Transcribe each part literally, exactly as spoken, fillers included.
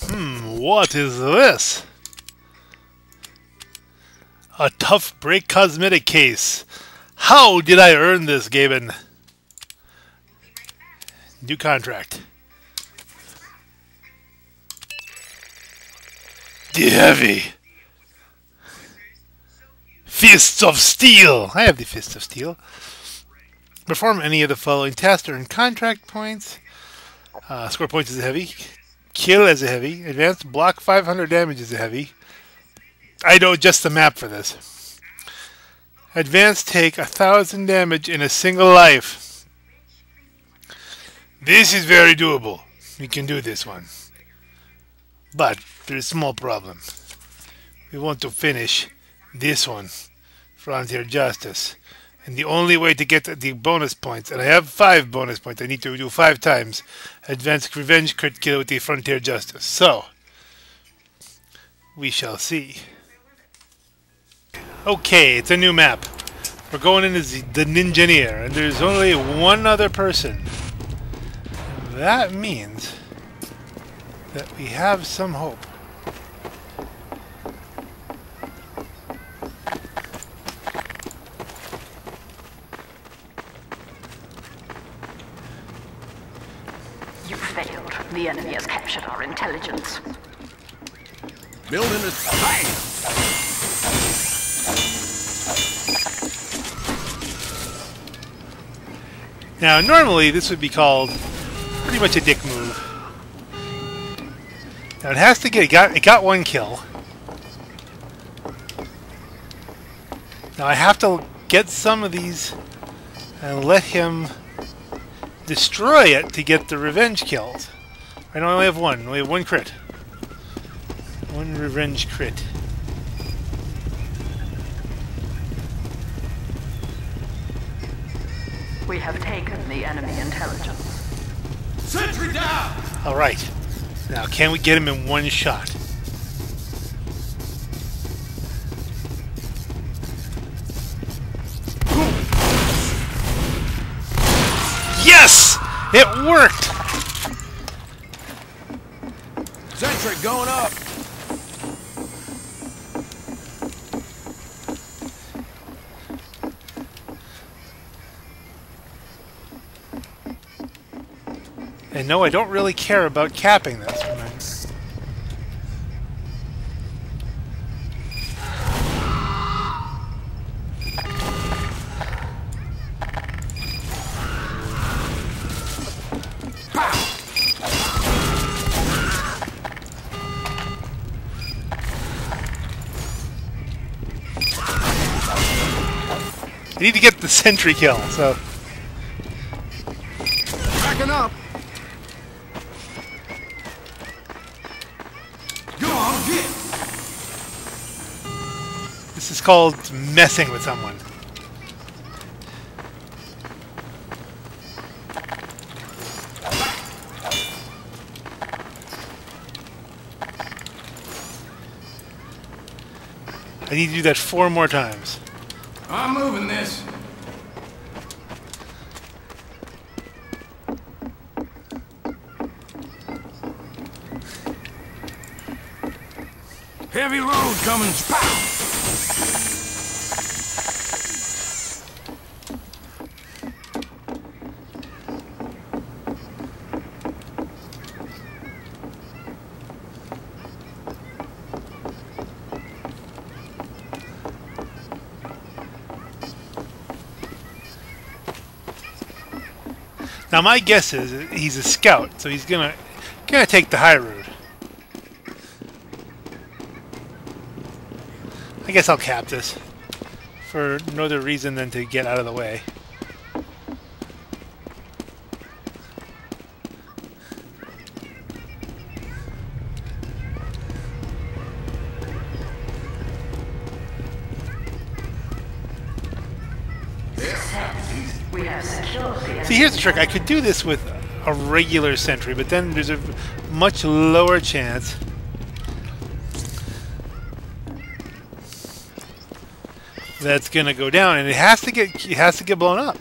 Hmm, what is this? A Tough Break cosmetic case. How did I earn this, Gaben? New contract. The heavy. Fists of Steel. I have the Fists of Steel. Perform any of the following tasks to earn contract points. Uh, score points is a heavy. Kill as a heavy. Advanced block five hundred damage is a heavy. I know just the map for this. Advanced take one thousand damage in a single life. This is very doable. We can do this one. But there's a small problem. We want to finish this one. Frontier Justice. And the only way to get the bonus points, and I have five bonus points, I need to do five times Advanced Revenge Crit Kill with the Frontier Justice. So, we shall see. Okay, it's a new map. We're going into the Ninjaneer, and there's only one other person. That means that we have some hope. You failed. The enemy has captured our intelligence. Building a site. Now, normally this would be called pretty much a dick move. Now it has to get it got it got one kill. Now I have to get some of these and let him destroy it to get the revenge kills. I know I only have one. I only have one crit. One revenge crit. We have taken the enemy intelligence. Sentry down! Alright. Now, can we get him in one shot? Yes! It worked! Sentry going up! And no, I don't really care about capping this. I need to get the sentry kill, so. Backing up! Go on, get! This is called messing with someone. I need to do that four more times. I'm moving this. Heavy road coming. Now my guess is he's a scout, so he's gonna gonna take the high road. I guess I'll cap this for no other reason than to get out of the way. See, here's the trick. I could do this with a regular sentry, but then there's a much lower chance that's gonna go down, and it has to get it has to get blown up.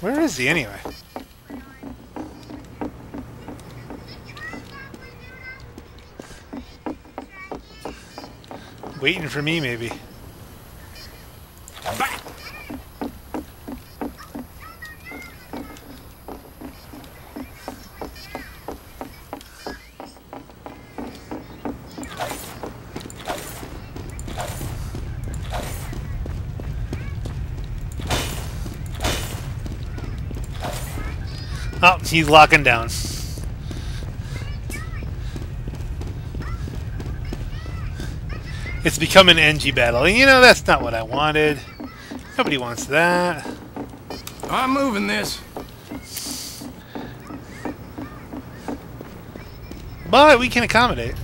Where is he anyway? Waiting for me, maybe. Back. Oh, he's locking down. It's become an N G battle. You know, that's not what I wanted. Nobody wants that. I'm moving this. But we can accommodate.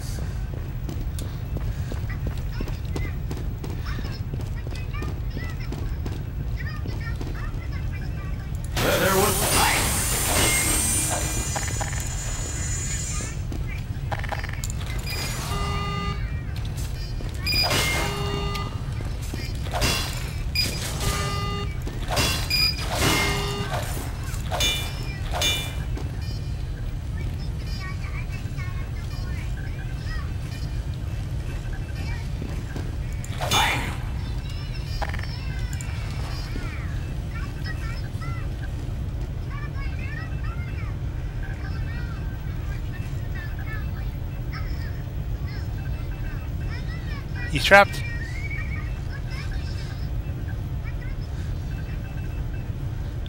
He's trapped.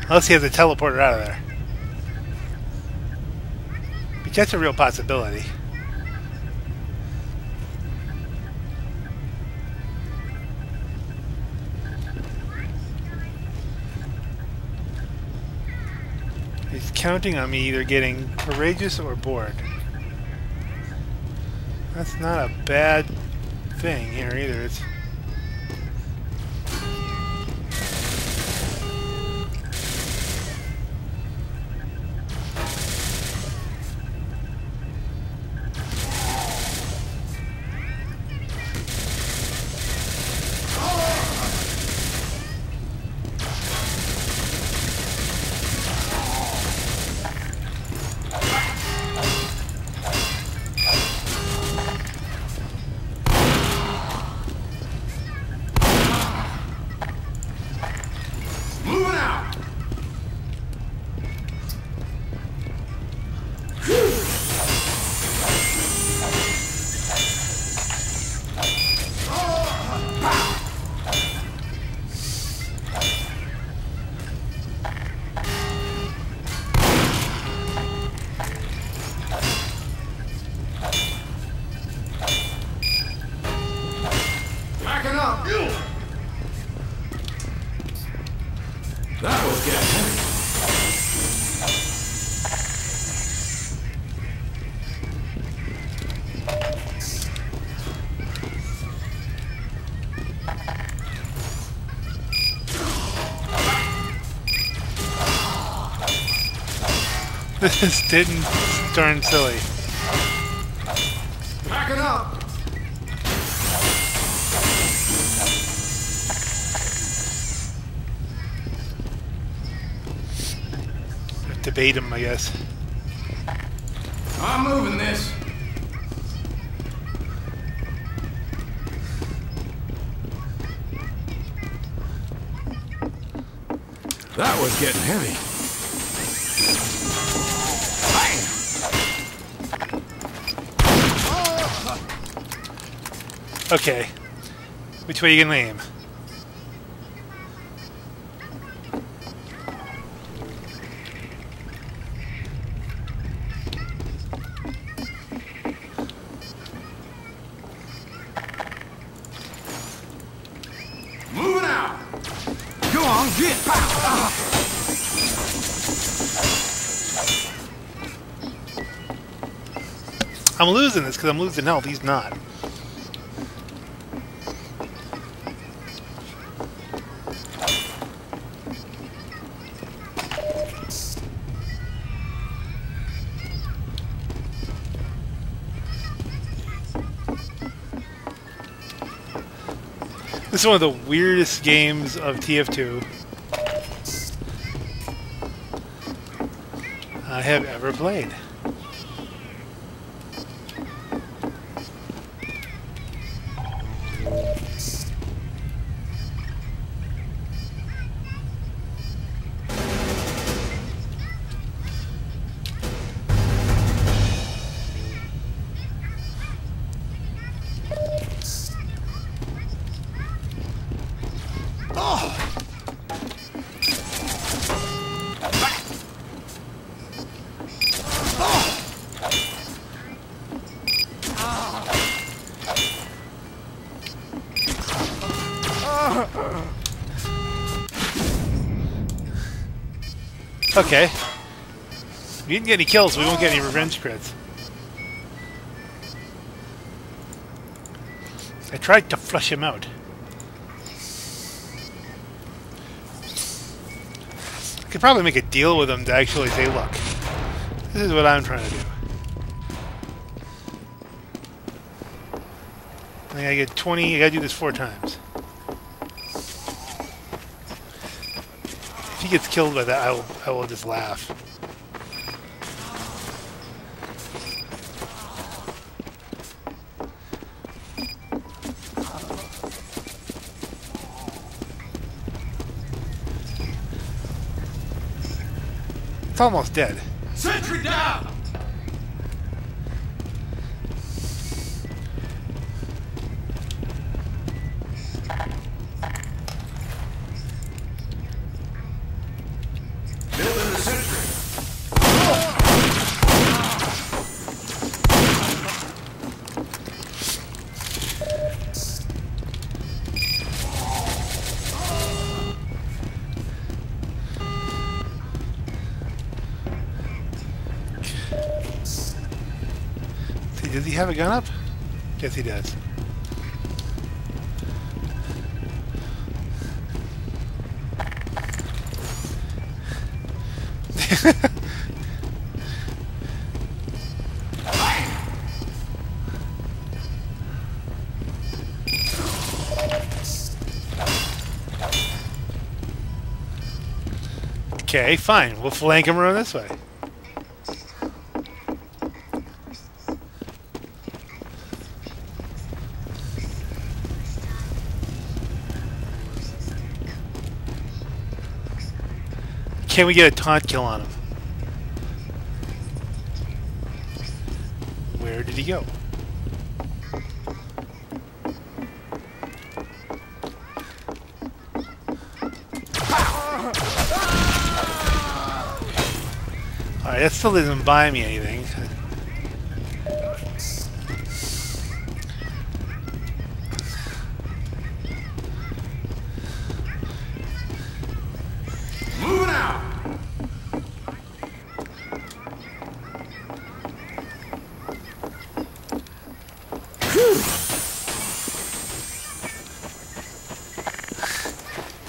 Unless he has a teleporter out of there. But that's a real possibility. He's counting on me either getting courageous or bored. That's not a bad thing here either. It's this didn't turn silly. Back it up. Debate him, I guess. I'm moving this. That was getting heavy. Okay, which way you gonna aim? Moving out. Go on, get back. Ah. I'm losing this because I'm losing health. He's not. This is one of the weirdest games of T F two. I have ever played. Okay. If we didn't get any kills, we won't get any revenge crits. I tried to flush him out. I could probably make a deal with him to actually say, look, this is what I'm trying to do. I think I get twenty, I gotta do this four times. If he gets killed by that, I will, I will just laugh. It's almost dead. Sentry down! Does he have a gun up? Yes, he does. Okay, fine. We'll flank him around this way. Can we get a taunt kill on him? Where did he go? Alright, that still doesn't buy me anything.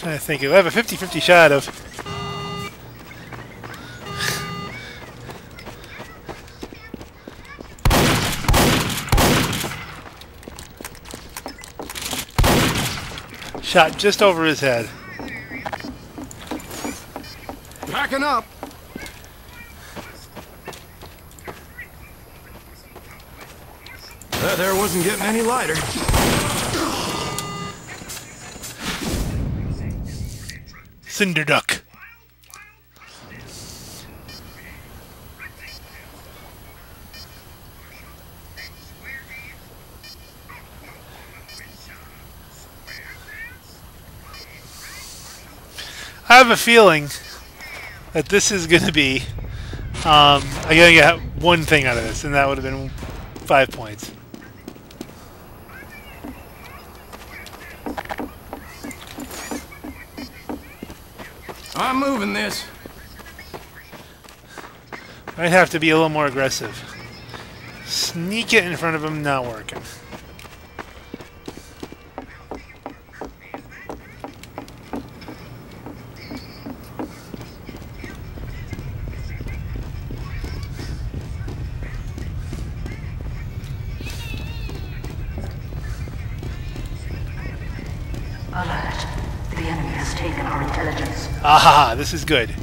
I think I have a fifty fifty shot of. Shot just over his head. Backing up! That there wasn't getting any lighter. Cinder Duck. I have a feeling that this is going to be. Um, I gotta get one thing out of this, and that would have been five points. I'm moving this. I'd have to be a little more aggressive. Sneak it in front of him, not working. Aha, this is good.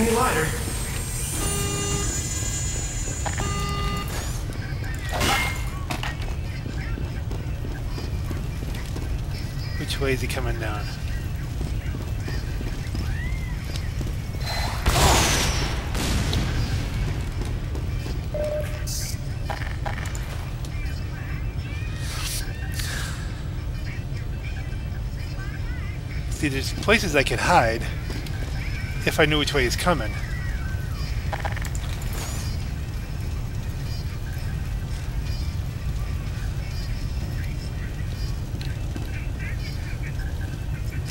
any lighter. Which way is he coming down? See, there's places I could hide if I knew which way he's coming.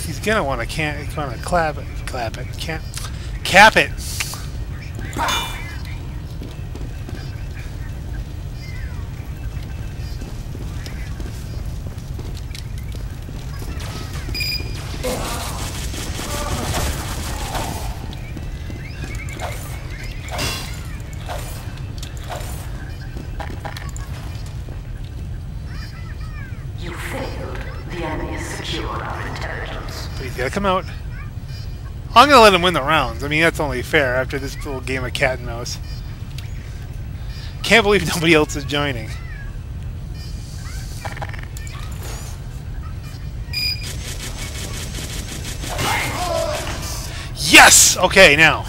He's gonna want to can't gonna clap it, clap it, can't cap it. Come out. I'm gonna let him win the rounds. I mean, that's only fair after this little game of cat and mouse. Can't believe nobody else is joining. Yes! Okay, now.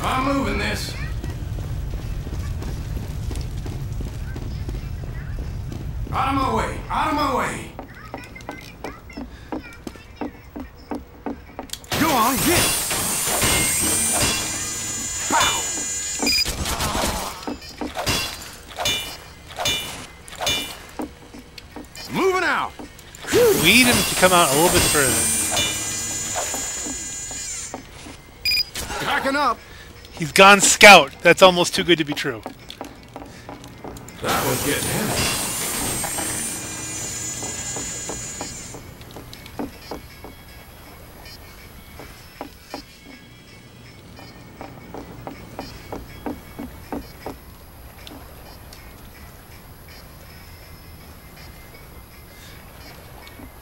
I'm moving this. Out of my way. Out of my way. On, get it. Pow. Moving out. Whew. We need him to come out a little bit further. Backing up. He's gone scout. That's almost too good to be true. That was getting heavy.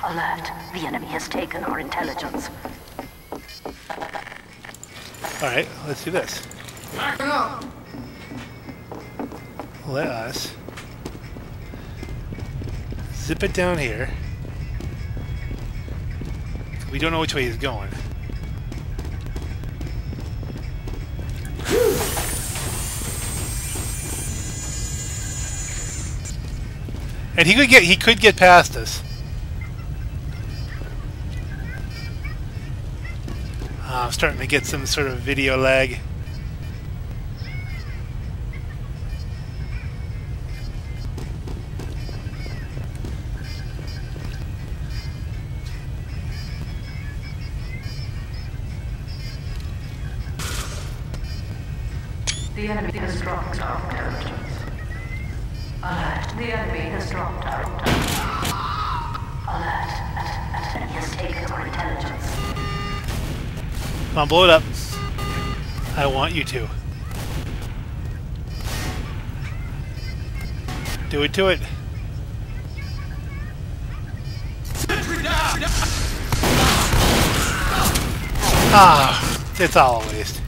Alert. The enemy has taken our intelligence. Alright, let's do this. Back it up! Let us zip it down here. We don't know which way he's going. And he could get he could get past us. I'm starting to get some sort of video lag. The enemy has dropped our intelligence. Alert, the enemy has dropped our intelligence. Alert, the enemy has taken our intelligence. Come on, blow it up. I want you to. Do it to it. Ah, it's all a waste.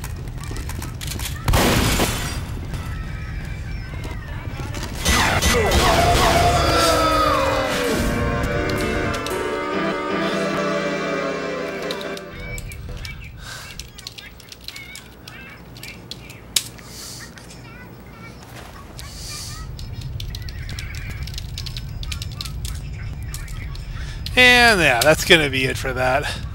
And yeah, that's gonna be it for that.